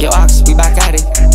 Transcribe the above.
Yo, Ox, we back at it.